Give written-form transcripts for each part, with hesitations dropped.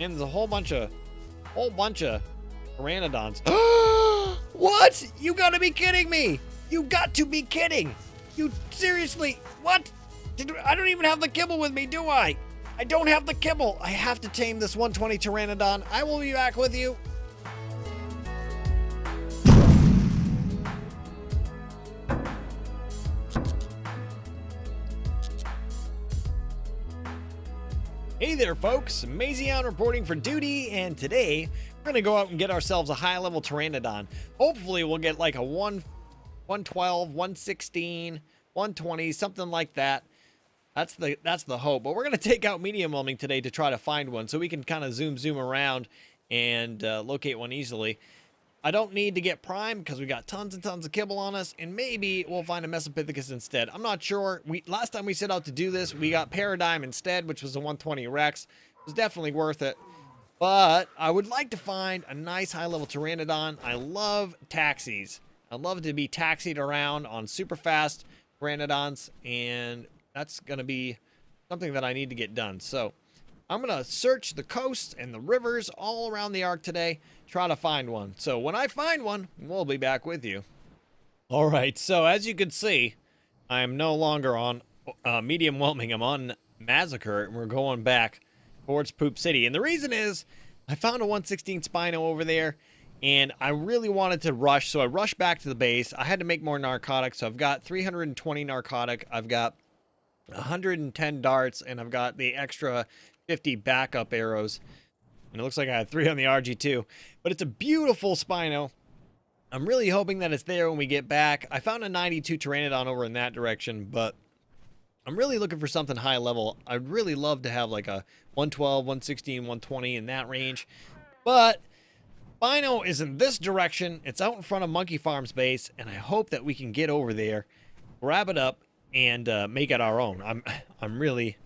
And there's a whole bunch of pteranodons. What? You gotta be kidding me. You got to be kidding. You seriously, what? I don't even have the kibble with me, do I? I don't have the kibble. I have to tame this 120 pteranodon. I will be back with you. Hey there, folks. Mazion reporting for duty, and today we're going to go out and get ourselves a high-level pteranodon. Hopefully, we'll get like a 112, 116, 120, something like that. That's the hope. But we're going to take out medium homing today to try to find one so we can kind of zoom around and locate one easily. I don't need to get prime because we got tons and tons of kibble on us, and maybe we'll find a Mesopithecus instead. I'm not sure. Last time we set out to do this, we got Paradigm instead, which was a 120 Rex. It was definitely worth it. But I would like to find a nice high-level pteranodon. I love taxis. I love to be taxied around on super-fast pteranodons, and that's going to be something that I need to get done. So I'm going to search the coasts and the rivers all around the Ark today, try to find one. So when I find one, we'll be back with you. All right, so as you can see, I am no longer on medium whelming. I'm on Massacre, and we're going back towards Poop City. And the reason is I found a 116 Spino over there, and I really wanted to rush, so I rushed back to the base. I had to make more narcotics, so I've got 320 narcotic. I've got 110 darts, and I've got the extra 50 backup arrows, and it looks like I had 3 on the RG2, but it's a beautiful Spino. I'm really hoping that it's there when we get back. I found a 92 Pteranodon over in that direction, but I'm really looking for something high level. I'd really love to have like a 112, 116, 120 in that range, but Spino is in this direction. It's out in front of Monkey Farm's base, and I hope that we can get over there, grab it up, and make it our own. I'm really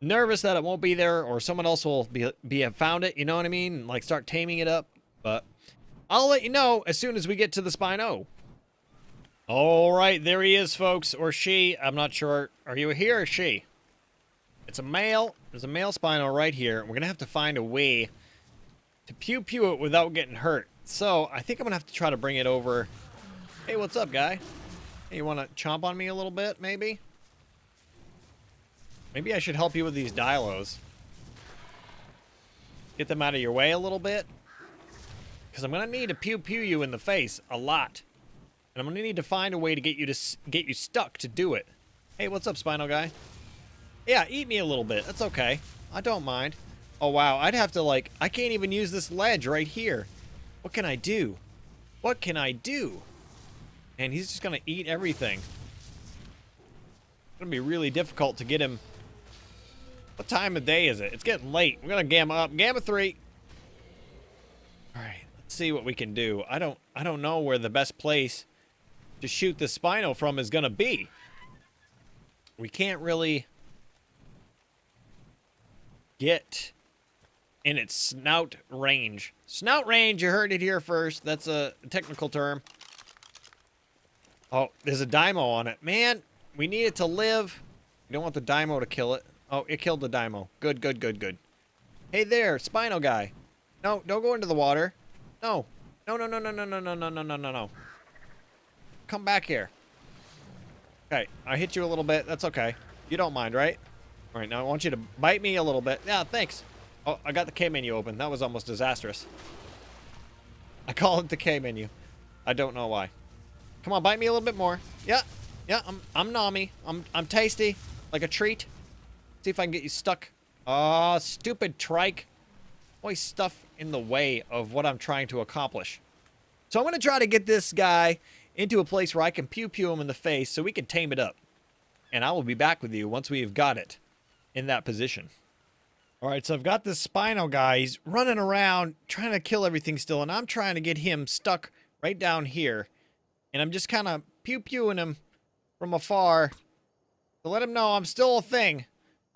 nervous that it won't be there, or someone else will have found it, you know what I mean, like start taming it up. But I'll let you know as soon as we get to the Spino. All right, there he is, folks, or she. I'm not sure. Are you here or she? It's a male. There's a male Spino right here. We're gonna have to find a way to pew pew it without getting hurt, so I think I'm gonna have to try to bring it over. Hey, what's up, guy? Hey, you want to chomp on me a little bit? Maybe I should help you with these dilos. Get them out of your way a little bit. Because I'm going to need to pew-pew you in the face a lot. And I'm going to need to find a way to get you stuck to do it. Hey, what's up, Spino guy? Yeah, eat me a little bit. That's okay. I don't mind. Oh, wow. I'd have to, like, I can't even use this ledge right here. What can I do? What can I do? And he's just going to eat everything. It's going to be really difficult to get him. What time of day is it? It's getting late. We're gonna gamma up. Gamma 3. All right, let's see what we can do. I don't know where the best place to shoot the Spino from is gonna be. We can't really get in its snout range. Snout range. You heard it here first. That's a technical term. Oh, there's a Dymo on it, man. We need it to live. We don't want the Dymo to kill it. Oh, it killed the Dymo. Good, good, good, good. Hey there, Spino guy. No, don't go into the water. No. No, no, no, no, no, no, no, no, no, no, no, no. Come back here. Okay, I hit you a little bit. That's okay. You don't mind, right? All right, now I want you to bite me a little bit. Yeah, thanks. Oh, I got the K menu open. That was almost disastrous. I call it the K menu. I don't know why. Come on, bite me a little bit more. Yeah, yeah, I'm nommy. I'm tasty, like a treat. See if I can get you stuck. Oh, stupid trike. Always stuff in the way of what I'm trying to accomplish. So I'm going to try to get this guy into a place where I can pew-pew him in the face so we can tame it up. And I will be back with you once we've got it in that position. All right, so I've got this Spino guy. He's running around trying to kill everything still, and I'm trying to get him stuck right down here. And I'm just kind of pew-pewing him from afar to let him know I'm still a thing.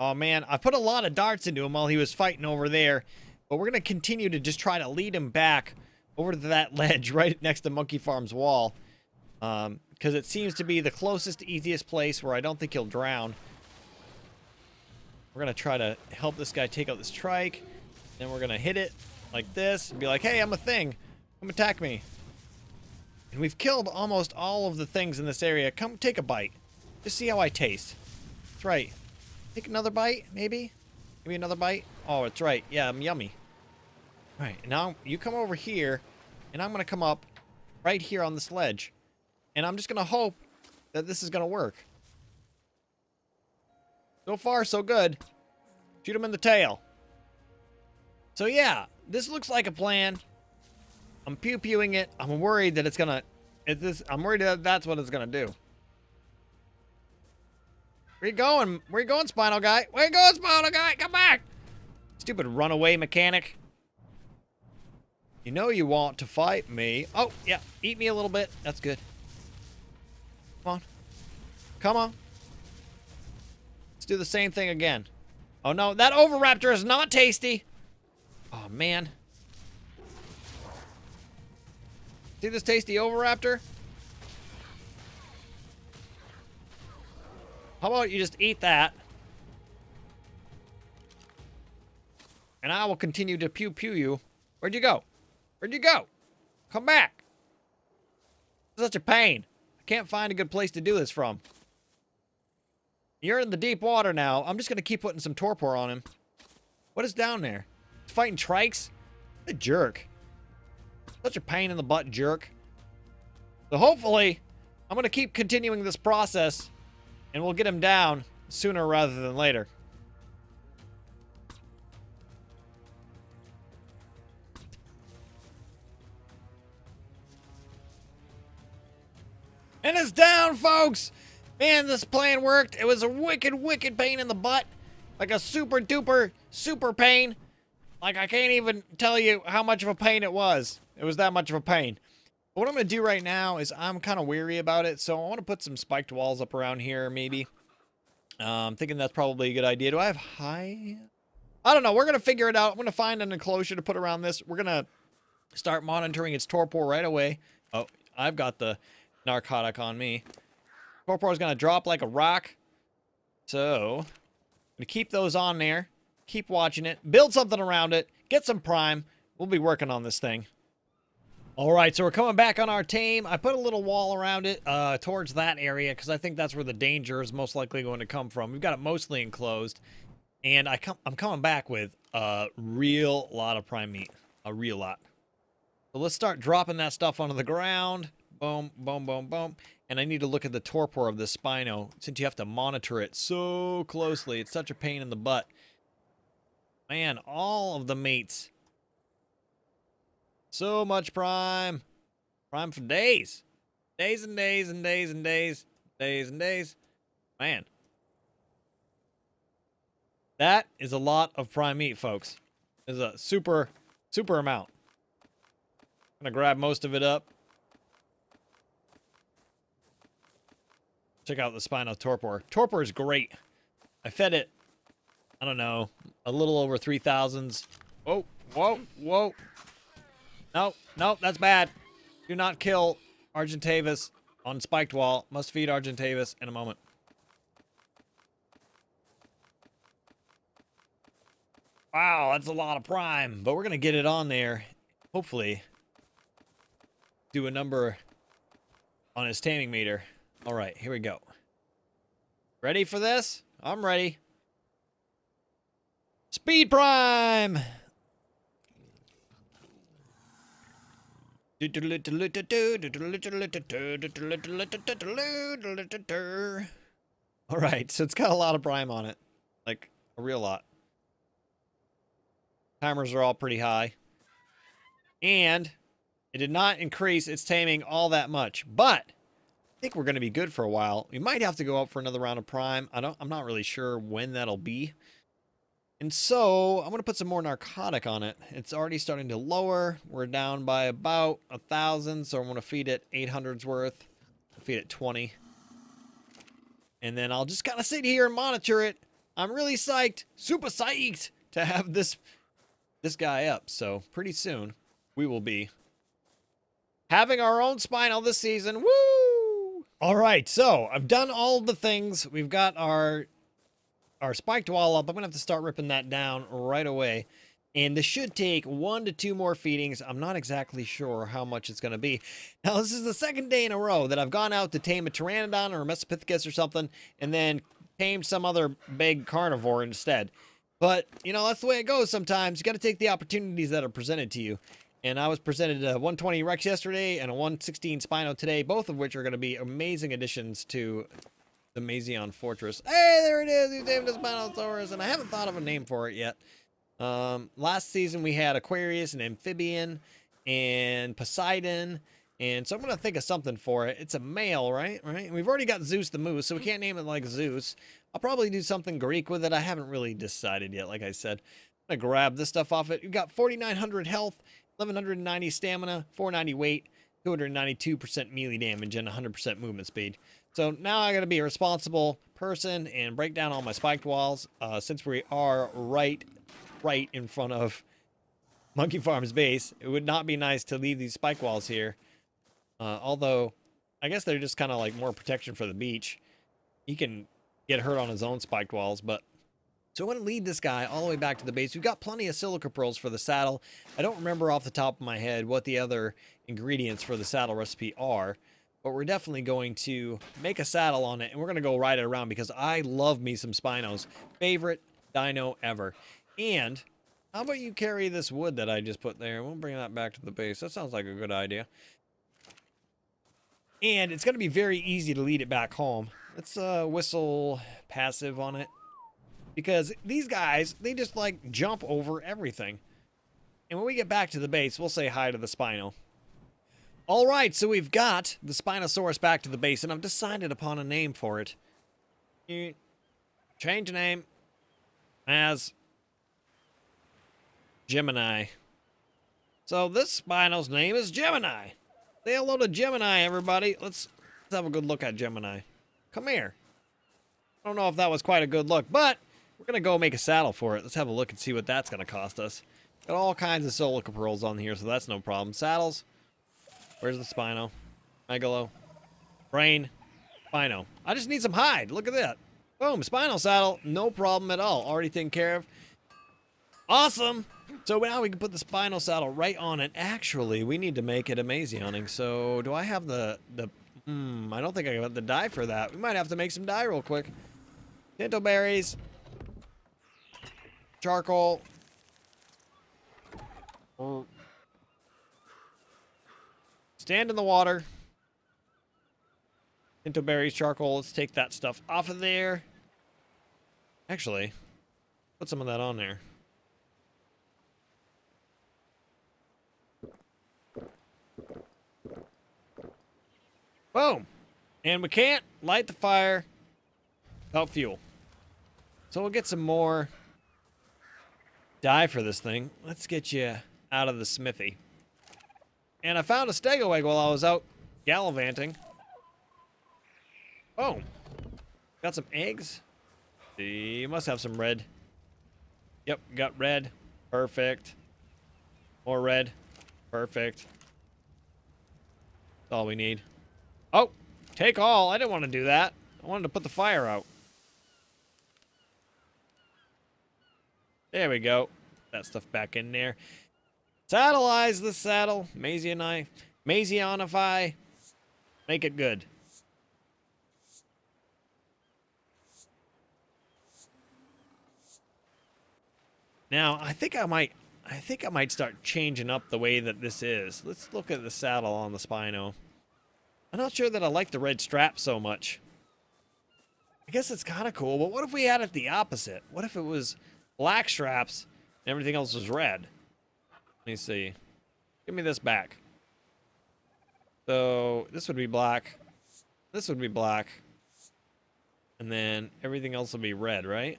Oh, man, I put a lot of darts into him while he was fighting over there. But we're going to continue to just try to lead him back over to that ledge right next to Monkey Farm's wall. Because it seems to be the closest, easiest place where I don't think he'll drown. We're going to try to help this guy take out this trike. Then we're gonna hit it like this and be like, hey, I'm a thing. Come attack me. And we've killed almost all of the things in this area. Come take a bite. Just see how I taste. That's right. Take another bite, maybe? Maybe another bite? Oh, that's right. Yeah, I'm yummy. All right, now you come over here, and I'm going to come up right here on this ledge. And I'm just going to hope that this is going to work. So far, so good. Shoot him in the tail. So, yeah, this looks like a plan. I'm pew-pewing it. I'm worried that it's gonna... I'm worried that that's what it's gonna do. Where you going? Where you going, Spinal Guy? Where you going, Spinal Guy? Come back! Stupid runaway mechanic. You know you want to fight me. Oh, yeah. Eat me a little bit. That's good. Come on. Come on. Let's do the same thing again. Oh, no. That Oviraptor is not tasty. Oh, man. See this tasty Oviraptor? How about you just eat that? And I will continue to pew pew you. Where'd you go? Where'd you go? Come back. It's such a pain. I can't find a good place to do this from. You're in the deep water now. I'm just going to keep putting some torpor on him. What is down there? It's fighting trikes? What a jerk. Such a pain in the butt jerk. So hopefully, I'm going to keep continuing this process, and we'll get him down sooner rather than later. And it's down, folks! Man, this plan worked. It was a wicked, wicked pain in the butt. Like a super duper, super pain. Like, I can't even tell you how much of a pain it was. It was that much of a pain. But what I'm going to do right now is I'm kind of weary about it, so I want to put some spiked walls up around here, maybe. I'm thinking that's probably a good idea. Do I have high? I don't know. We're going to figure it out. I'm going to find an enclosure to put around this. We're going to start monitoring its torpor right away. Oh, I've got the narcotic on me. Torpor is going to drop like a rock. So, I'm going to keep those on there. Keep watching it. Build something around it. Get some prime. We'll be working on this thing. All right, so we're coming back on our tame. I put a little wall around it towards that area because I think that's where the danger is most likely going to come from. We've got it mostly enclosed. And I'm coming back with a real lot of prime meat. A real lot. So let's start dropping that stuff onto the ground. Boom, boom, boom, boom. And I need to look at the torpor of the Spino since you have to monitor it so closely. It's such a pain in the butt. Man, all of the meats. So much prime. Prime for days. Days and days and days and days. Days and days. Man. That is a lot of prime meat, folks. It's a super, super amount. I'm going to grab most of it up. Check out the Spino Torpor. Torpor is great. I fed it, I don't know, a little over 3,000s. Whoa, whoa, whoa. No, no, that's bad. Do not kill Argentavis on Spiked Wall. Must feed Argentavis in a moment. Wow, that's a lot of prime. But we're going to get it on there. Hopefully, do a number on his taming meter. All right, here we go. Ready for this? I'm ready. Speed prime! Alright, so it's got a lot of prime on it. Like, a real lot. Timers are all pretty high. And it did not increase its taming all that much. But, I think we're going to be good for a while. We might have to go up for another round of prime. I'm not really sure when that'll be. And so, I'm going to put some more narcotic on it. It's already starting to lower. We're down by about 1,000, so I'm going to feed it 800's worth. I'll feed it 20. And then I'll just kind of sit here and monitor it. I'm really psyched, super psyched, to have this guy up. So, pretty soon, we will be having our own Spinal this season. Woo! All right, so, I've done all the things. We've got our spiked wall up. I'm going to have to start ripping that down right away. And this should take 1 to 2 more feedings. I'm not exactly sure how much it's going to be. Now, this is the second day in a row that I've gone out to tame a Pteranodon or a Mesopithecus or something, and then tamed some other big carnivore instead. But, you know, that's the way it goes sometimes. You got to take the opportunities that are presented to you. And I was presented a 120 Rex yesterday and a 116 Spino today, both of which are going to be amazing additions to the Mazion Fortress. Hey, there it is! You tamed a Spinosaurus, and I haven't thought of a name for it yet. Last season we had Aquarius and Amphibian and Poseidon, and so I'm going to think of something for it. It's a male, right? And we've already got Zeus the Moose, so we can't name it like Zeus. I'll probably do something Greek with it. I haven't really decided yet, like I said. I'm going to grab this stuff off it. We've got 4,900 health, 1,190 stamina, 490 weight, 292% melee damage, and 100% movement speed. So now I got to be a responsible person and break down all my spiked walls, since we are right in front of Monkey Farm's base. It would not be nice to leave these spike walls here. Although, I guess they're just kind of like more protection for the beach. He can get hurt on his own spiked walls, but... So I want to lead this guy all the way back to the base. We've got plenty of silica pearls for the saddle. I don't remember off the top of my head what the other ingredients for the saddle recipe are, but we're definitely going to make a saddle on it, and we're going to go ride it around because I love me some Spinos. Favorite dino ever. And how about you carry this wood that I just put there? We'll bring that back to the base. That sounds like a good idea. And it's going to be very easy to lead it back home. Let's whistle passive on it. Because these guys, they just like jump over everything. And when we get back to the base, we'll say hi to the Spino. All right, so we've got the Spinosaurus back to the base, and I've decided upon a name for it. You change the name as... Gemini. So this Spino's name is Gemini. Say hello to Gemini, everybody. Let's have a good look at Gemini. Come here. I don't know if that was quite a good look, but we're going to go make a saddle for it. Let's have a look and see what that's going to cost us. Got all kinds of silica pearls on here, so that's no problem. Saddles. Where's the Spino? Megalo. Brain. Spino. I just need some hide. Look at that. Boom. Spino saddle. No problem at all. Already taken care of. Awesome. So now we can put the Spino saddle right on it. Actually, we need to make it Amazioning. So do I have the I don't think I have the dye for that. We might have to make some dye real quick. Tinto berries. Charcoal. Stand in the water. Tinto berries, charcoal. Let's take that stuff off of there. Actually, put some of that on there. Boom. And we can't light the fire without fuel. So we'll get some more dye for this thing. Let's get you out of the smithy. And I found a stego egg while I was out gallivanting. Boom. Got some eggs. See, you must have some red. Yep, got red. Perfect. More red. Perfect. That's all we need. Oh, take all. I didn't want to do that. I wanted to put the fire out. There we go. That stuff back in there. Saddleize the saddle. Mazionify. Make it good. Now, I think I might start changing up the way that this is. Let's look at the saddle on the Spino. I'm not sure that I like the red strap so much. I guess it's kind of cool, but what if we had it the opposite? What if it was black straps and everything else was red? Let me see. Give me this back. So this would be black. This would be black. And then everything else would be red, right?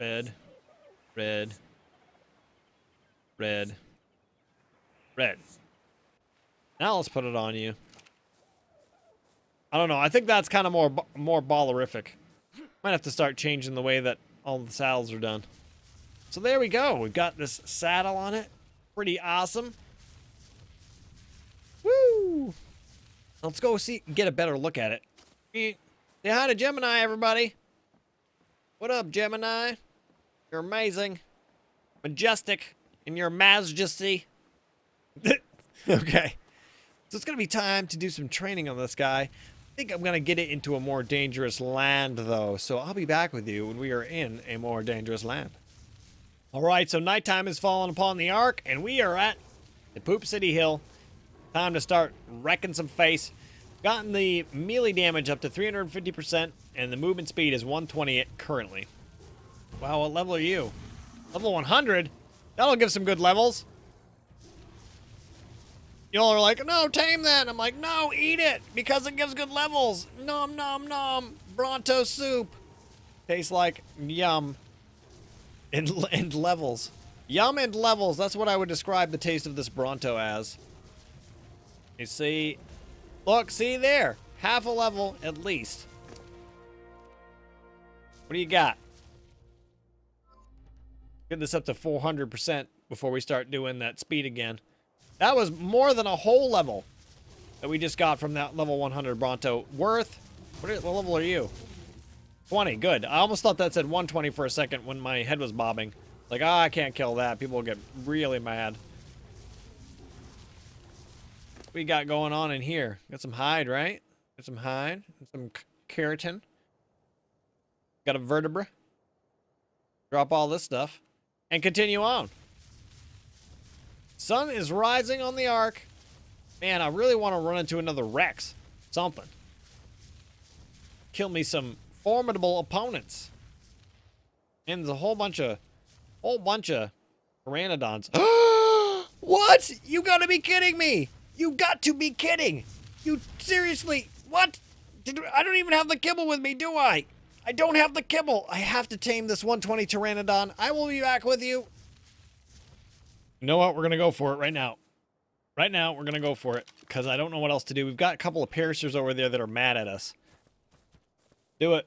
Red. Red. Red. Red. Now let's put it on you. I don't know. I think that's kind of more ballerific. Might have to start changing the way that all the saddles are done. So there we go. We've got this saddle on it. Pretty awesome. Woo! Let's go see, get a better look at it. Say hi to Gemini, everybody. What up, Gemini? You're amazing. Majestic in your majesty. Okay. So it's going to be time to do some training on this guy. I think I'm going to get it into a more dangerous land, though. So I'll be back with you when we are in a more dangerous land. All right, so nighttime has fallen upon the Ark, and we are at the Poop City Hill. Time to start wrecking some face. Gotten the melee damage up to 350%, and the movement speed is 120 currently. Wow, what level are you? Level 100? That'll give some good levels. Y'all are like, no, tame that. And I'm like, no, eat it, because it gives good levels. Nom, nom, nom. Bronto soup. Tastes like yum. And levels. Yum and levels. That's what I would describe the taste of this Bronto as. You see? Look, see there. Half a level at least. What do you got? Get this up to 400% before we start doing that speed again. That was more than a whole level that we just got from that level 100 Bronto. Worth, what level are you? 20, good. I almost thought that said 120 for a second when my head was bobbing. Like, ah, I can't kill that. People will get really mad. What we got going on in here? Got some hide, right? Got some hide, some keratin. Got a vertebra. Drop all this stuff and continue on. Sun is rising on the Ark. Man, I really want to run into another Rex. Something. Kill me some formidable opponents. And there's a whole bunch of pteranodons. What? You gotta be kidding me. You got to be kidding. You seriously, what? I don't even have the kibble with me, do I? I don't have the kibble. I have to tame this 120 pteranodon. I will be back with you. You know what? We're going to go for it right now. Right now, we're going to go for it because I don't know what else to do. We've got a couple of Piercers over there that are mad at us. Do it.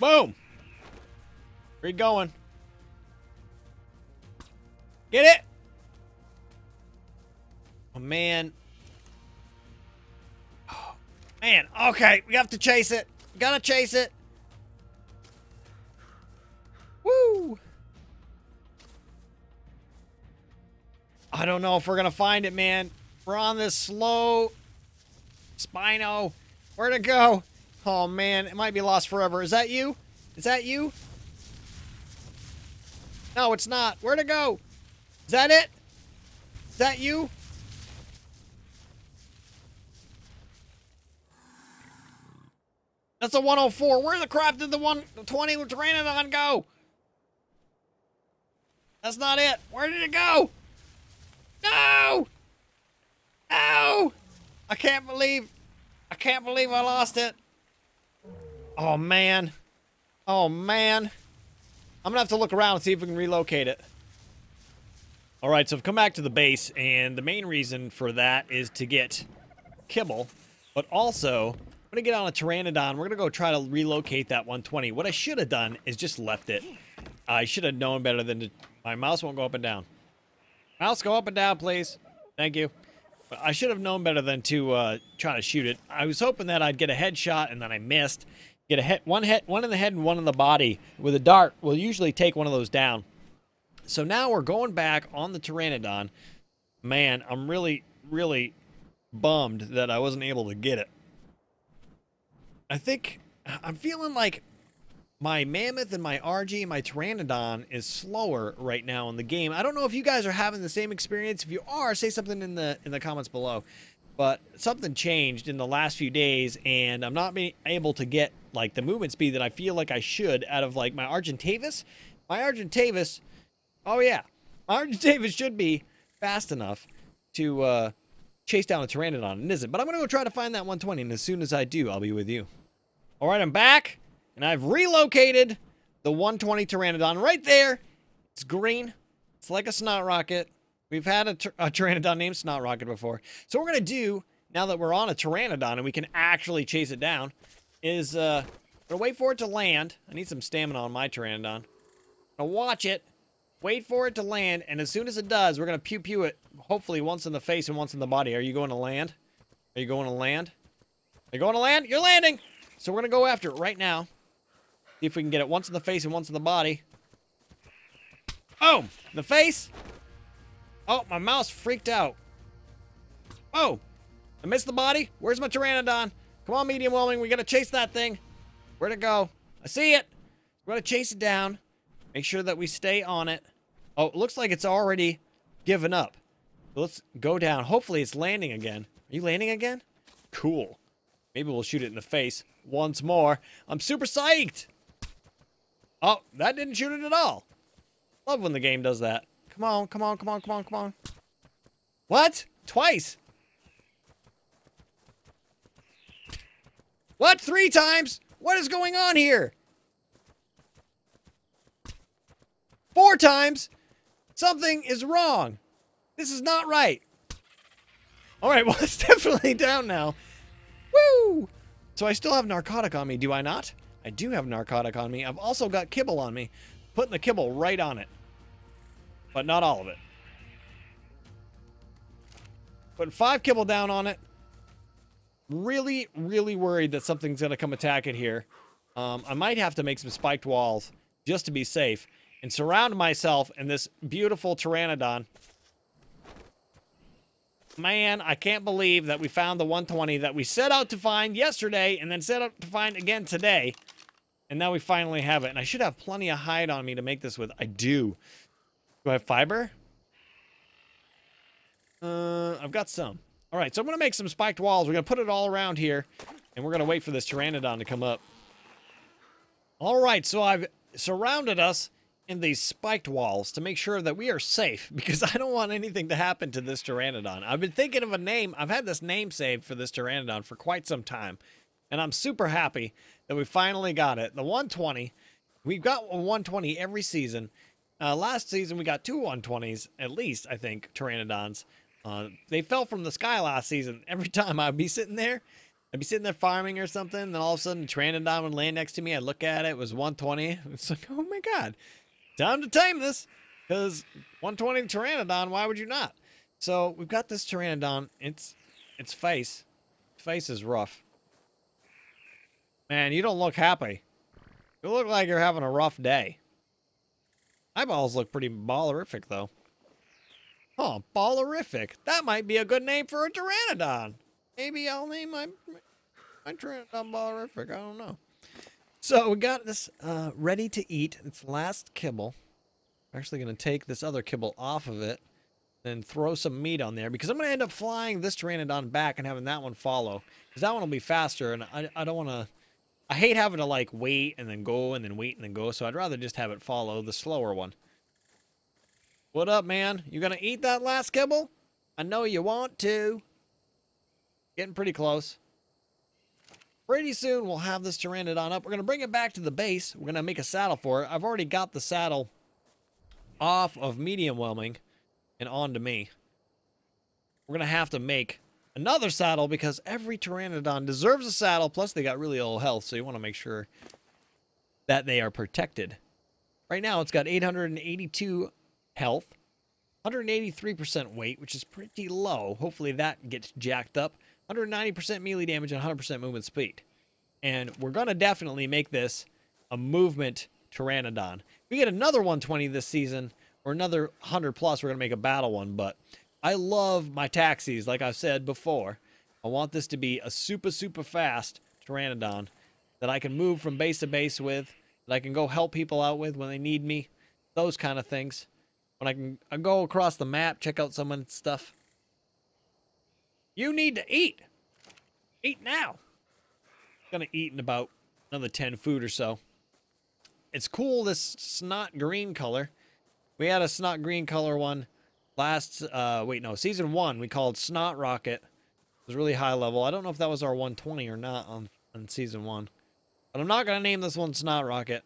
Boom. Where you going? Get it. Oh, man. Oh, man. Okay. We have to chase it. We got to chase it. Woo. I don't know if we're going to find it, man. We're on this slow Spino. Where'd it go? Oh, man. It might be lost forever. Is that you? Is that you? No, it's not. Where'd it go? Is that it? Is that you? That's a 104. Where the crap did the 120 Pteranodon go? That's not it. Where did it go? No! No! I can't believe I lost it. Oh, man. Oh, man. I'm gonna have to look around and see if we can relocate it. All right, so I've come back to the base, and the main reason for that is to get kibble, but also I'm gonna get on a Pteranodon. We're gonna go try to relocate that 120. What I should have done is just left it. I should have known better than to... My mouse won't go up and down. Mouse, go up and down, please. Thank you. But I should have known better than to try to shoot it. I was hoping that I'd get a headshot, and then I missed. Get a head, one in the head and one in the body. With a dart, we'll usually take one of those down. So now we're going back on the Pteranodon. Man, I'm really, really bummed that I wasn't able to get it. I think I'm feeling like my Mammoth and my RG and my Pteranodon is slower right now in the game. I don't know if you guys are having the same experience. If you are, say something in the comments below. But something changed in the last few days, and I'm not being able to get like the movement speed that I feel like I should out of like my Argentavis. My Argentavis, oh yeah, my Argentavis should be fast enough to chase down a Pteranodon. It isn't, but I'm gonna go try to find that 120, and as soon as I do, I'll be with you. All right, I'm back. And I've relocated the 120 Pteranodon right there. It's green. It's like a Snot Rocket. We've had a Pteranodon named Snot Rocket before. So what we're going to do, now that we're on a Pteranodon and we can actually chase it down, is we're going to wait for it to land. I need some stamina on my Pteranodon. I'm going to watch it, wait for it to land, and as soon as it does, we're going to pew-pew it, hopefully once in the face and once in the body. Are you going to land? Are you going to land? Are you going to land? You're landing! So we're going to go after it right now. See if we can get it once in the face and once in the body. Oh, the face. Oh, my mouse freaked out. Oh, I missed the body. Where's my Pteranodon? Come on, medium whelming. We got to chase that thing. Where'd it go? I see it. We're going to chase it down. Make sure that we stay on it. Oh, it looks like it's already given up. Let's go down. Hopefully it's landing again. Are you landing again? Cool. Maybe we'll shoot it in the face once more. I'm super psyched. Oh, that didn't shoot it at all. Love when the game does that. Come on, come on, come on, come on, come on. What? Twice? What? 3 times? What is going on here? 4 times? Something is wrong. This is not right. All right, well, it's definitely down now. Woo! So I still have narcotic on me, do I not? I do have narcotic on me. I've also got kibble on me. Putting the kibble right on it. But not all of it. Putting 5 kibble down on it. Really, really worried that something's going to come attack it here. I might have to make some spiked walls just to be safe. And surround myself in this beautiful Pteranodon. Man, I can't believe that we found the 120 that we set out to find yesterday and then set out to find again today. And now we finally have it. And I should have plenty of hide on me to make this with. I do. Do I have fiber? I've got some. All right, so I'm going to make some spiked walls. We're going to put it all around here. And we're going to wait for this Pteranodon to come up. All right, so I've surrounded us in these spiked walls to make sure that we are safe, because I don't want anything to happen to this Pteranodon. I've been thinking of a name. I've had this name saved for this Pteranodon for quite some time, and I'm super happy that we finally got it. The 120. We've got a 120 every season. Last season we got 2 120s at least. I think Pteranodons. They fell from the sky last season. Every time I'd be sitting there farming or something, and then all of a sudden Pteranodon would land next to me. I'd look at it. It was 120. It's like, oh my god. Time to tame this, because 120 Pteranodon, why would you not? So we've got this Pteranodon. Its face. Face is rough. Man, you don't look happy. You look like you're having a rough day. Eyeballs look pretty ballerific, though. Oh, ballerific. That might be a good name for a Pteranodon. Maybe I'll name my Pteranodon ballerific. I don't know. So we got this ready to eat. It's last kibble. I'm actually going to take this other kibble off of it, then throw some meat on there, because I'm going to end up flying this Pteranodon back and having that one follow, because that one will be faster, and I don't want to... I hate having to, like, wait and then go and then wait and then go, so I'd rather just have it follow the slower one. What up, man? You going to eat that last kibble? I know you want to. Getting pretty close. Pretty soon, we'll have this Pteranodon up. We're going to bring it back to the base. We're going to make a saddle for it. I've already got the saddle off of medium whelming and onto me. We're going to have to make another saddle, because every Pteranodon deserves a saddle. Plus, they got really low health, so you want to make sure that they are protected. Right now, it's got 882 health, 183% weight, which is pretty low. Hopefully, that gets jacked up. 190% melee damage and 100% movement speed. And we're going to definitely make this a movement Pteranodon. If we get another 120 this season, or another 100 plus, we're going to make a battle one. But I love my taxis, like I've said before. I want this to be a super, super fast Pteranodon that I can move from base to base with, that I can go help people out with when they need me, those kind of things. When I go across the map, check out someone's stuff. You need to eat. Eat now. Gonna eat in about another 10 food or so. It's cool, this snot green color. We had a snot green color one last, season 1 we called Snot Rocket. It was really high level. I don't know if that was our 120 or not on season 1. But I'm not gonna name this one Snot Rocket.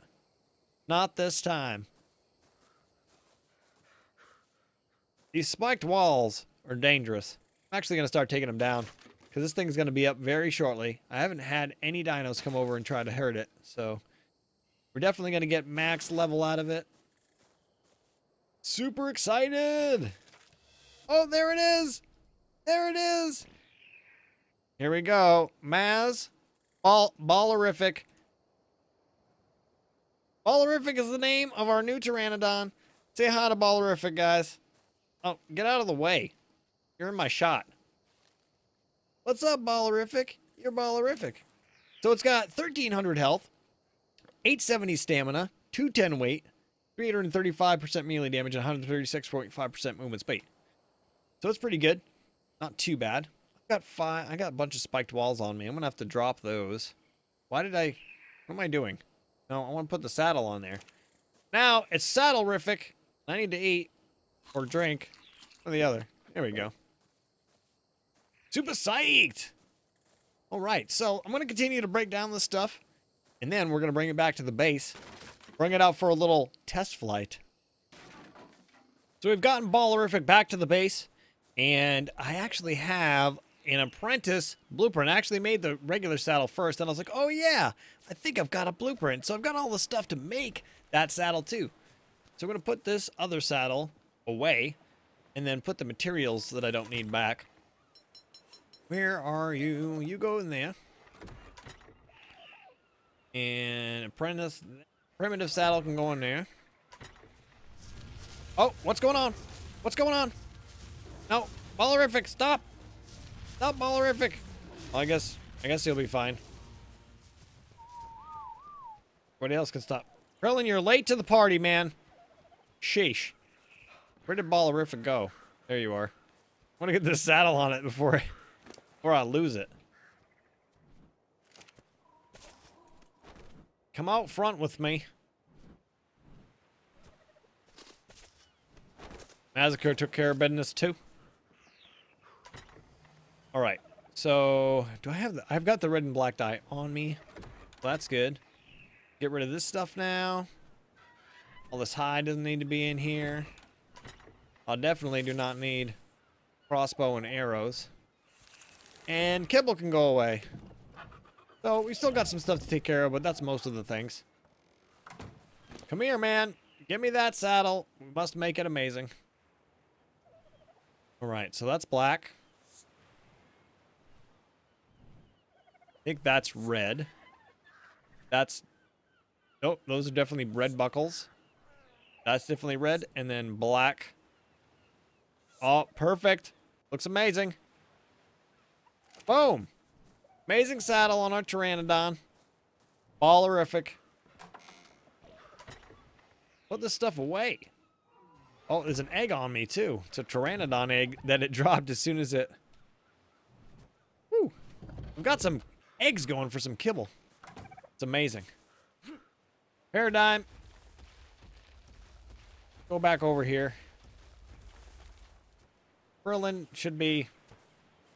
Not this time. These spiked walls are dangerous. I'm actually going to start taking them down, because this thing's going to be up very shortly. I haven't had any dinos come over and try to hurt it, so we're definitely going to get max level out of it. Super excited! Oh, there it is! There it is! Here we go. Maz. Ballerific. Ballerific is the name of our new Pteranodon. Say hi to Ballerific, guys. Oh, get out of the way. You're in my shot. What's up, Ballerific? You're Ballerific. So it's got 1,300 health, 870 stamina, 210 weight, 335% melee damage, and 136.5% movement speed. So it's pretty good. Not too bad. I got a bunch of spiked walls on me. I'm gonna have to drop those. What am I doing? No, I want to put the saddle on there. Now it's saddlerific. I need to eat or drink, or the other. There we go. Super psyched. All right, so I'm gonna continue to break down this stuff, and then we're gonna bring it back to the base. Bring it out for a little test flight. So we've gotten Ballerific back to the base, and I actually have an apprentice blueprint. I actually made the regular saddle first, and I was like, oh yeah, I think I've got a blueprint. So I've got all the stuff to make that saddle too. So I'm gonna put this other saddle away and then put the materials that I don't need back. Where are you? You go in there. And apprentice, primitive saddle can go in there. Oh, what's going on? What's going on? No, Ballerific, stop. Stop, Ballerific. Well, I guess he'll be fine. What else can stop? Krillin, you're late to the party, man. Sheesh. Where did Ballerific go? There you are. I want to get this saddle on it before I lose it. Come out front with me. Mazikor took care of business too. All right, so do I have the? I've got the red and black dye on me. Well, that's good. Get rid of this stuff now. All this hide doesn't need to be in here. I definitely do not need crossbow and arrows. And kibble can go away. So we still got some stuff to take care of, but that's most of the things. Come here, man. Give me that saddle. We must make it amazing. All right, so that's black. I think that's red. That's, nope, those are definitely red buckles. That's definitely red, and then black. Oh, perfect. Looks amazing. Boom. Amazing saddle on our Pteranodon. Ballerific. Put this stuff away. Oh, there's an egg on me, too. It's a Pteranodon egg that it dropped as soon as it... Woo. We've got some... eggs going for some kibble. It's amazing. Paradigm. Go back over here. Krillin should be...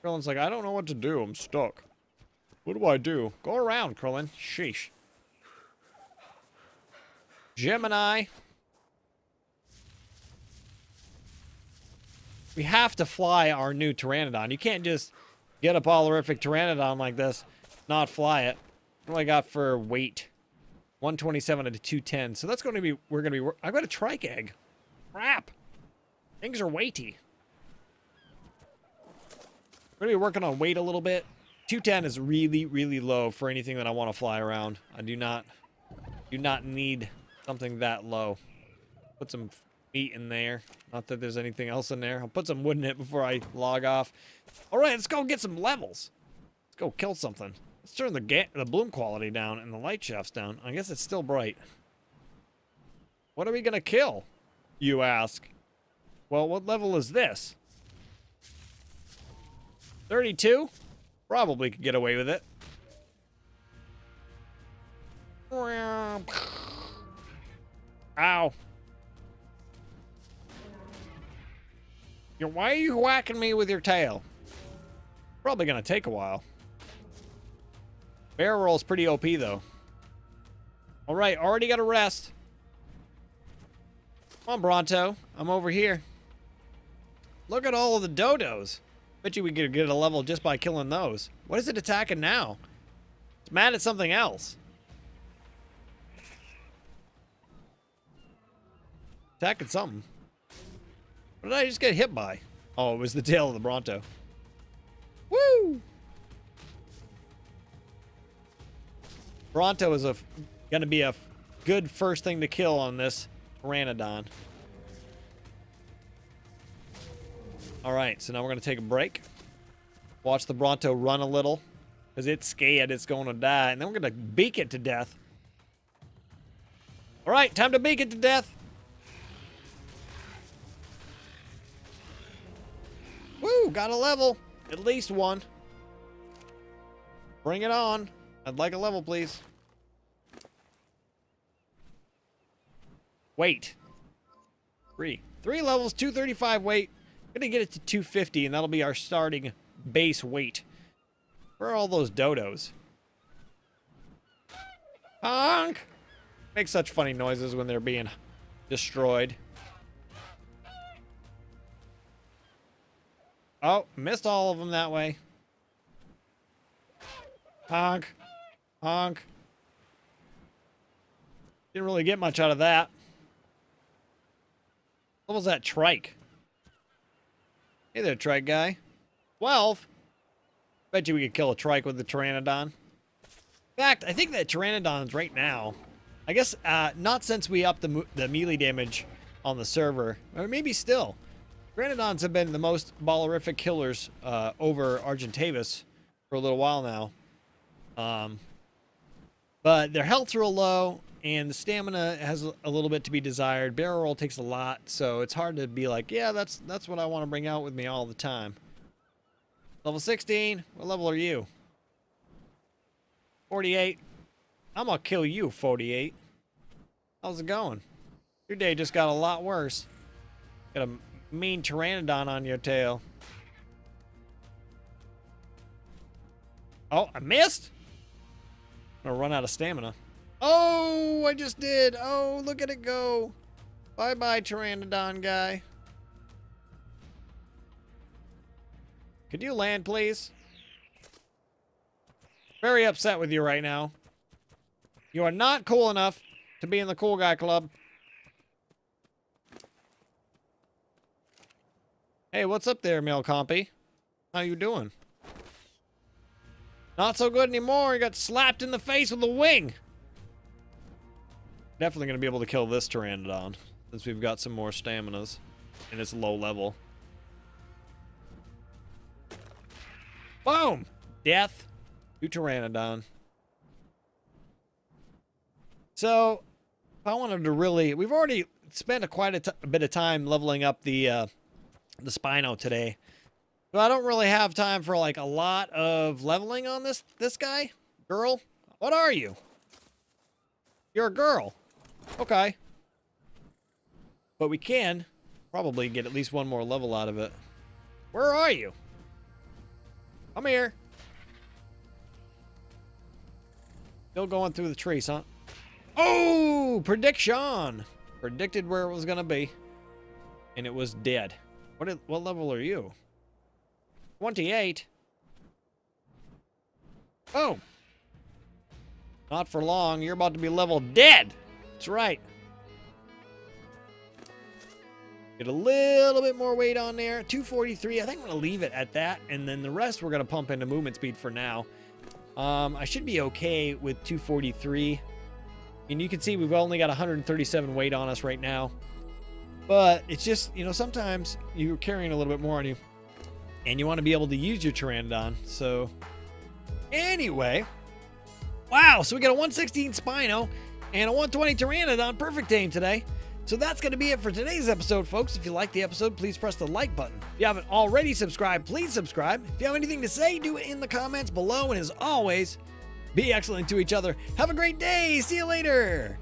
Krillin's like, I don't know what to do. I'm stuck. What do I do? Go around, Krillin. Sheesh. Gemini. We have to fly our new Pteranodon. You can't just get a Ballerific Pteranodon like this. Not fly it. What do I got for weight? 127 to 210. So that's going to be, I've got a trike egg. Crap. Things are weighty. We're going to be working on weight a little bit. 210 is really, really low for anything that I want to fly around. I do not need something that low. Put some meat in there. Not that there's anything else in there. I'll put some wood in it before I log off. All right, let's go get some levels. Let's go kill something. Let's turn the bloom quality down and the light shafts down. I guess it's still bright. What are we going to kill, you ask? Well, what level is this? 32? Probably could get away with it. Ow. Why are you whacking me with your tail? Probably going to take a while. Bear roll's pretty OP, though. All right, already got a rest. Come on, Bronto. I'm over here. Look at all of the dodos. Bet you we could get a level just by killing those. What is it attacking now? It's mad at something else. Attacking something. What did I just get hit by? Oh, it was the tail of the Bronto. Woo! Bronto is going to be a good first thing to kill on this Pteranodon. All right, so now we're going to take a break. Watch the Bronto run a little, because it's scared it's going to die. And then we're going to beak it to death. All right, time to beak it to death. Woo, got a level. At least one. Bring it on. I'd like a level, please. Wait. Three levels, 235 weight. I'm going to get it to 250, and that'll be our starting base weight. Where are all those dodos? Honk! Make such funny noises when they're being destroyed. Oh, missed all of them that way. Honk. Honk. Didn't really get much out of that. What was that trike? Hey there, trike guy. 12? Bet you we could kill a trike with the Pteranodon. In fact, I think that Pteranodon's right now. I guess not since we upped the melee damage on the server. Or maybe still. Pteranodons have been the most ballerific killers over Argentavis for a little while now. But their health's real low, and the stamina has a little bit to be desired. Barrel roll takes a lot, so it's hard to be like, yeah, that's what I want to bring out with me all the time. Level 16. What level are you? 48. I'm gonna kill you, 48. How's it going? Your day just got a lot worse. Got a mean Pteranodon on your tail. Oh, I missed? I'm gonna run out of stamina. Oh, I just did. Oh, look at it go. Bye-bye, Pteranodon guy. Could you land, please? Very upset with you right now. You are not cool enough to be in the cool guy club. Hey, what's up there, male compy? How you doing? Not so good anymore. You got slapped in the face with a wing. Definitely going to be able to kill this Pteranodon since we've got some more staminas and it's low level. Boom! Death to Pteranodon. So, if I wanted to really... We've already spent quite a bit of time leveling up the Spino today. So I don't really have time for like a lot of leveling on this guy. Girl, what are you? You're a girl. Okay. But we can probably get at least one more level out of it. Where are you? Come here. Still going through the trees, huh? Oh, prediction. Predicted where it was going to be. And it was dead. What level are you? 28. Oh. Not for long. You're about to be level dead. That's right. Get a little bit more weight on there. 243. I think I'm going to leave it at that. And then the rest we're going to pump into movement speed for now. I should be okay with 243. And you can see we've only got 137 weight on us right now. But it's just, you know, sometimes you're carrying a little bit more on you. And you want to be able to use your Pteranodon. So, anyway... Wow, so we got a 116 Spino and a 120 Pteranodon. Perfect aim today. So that's going to be it for today's episode, folks. If you like the episode, please press the like button. If you haven't already subscribed, please subscribe. If you have anything to say, do it in the comments below. And as always, be excellent to each other. Have a great day. See you later.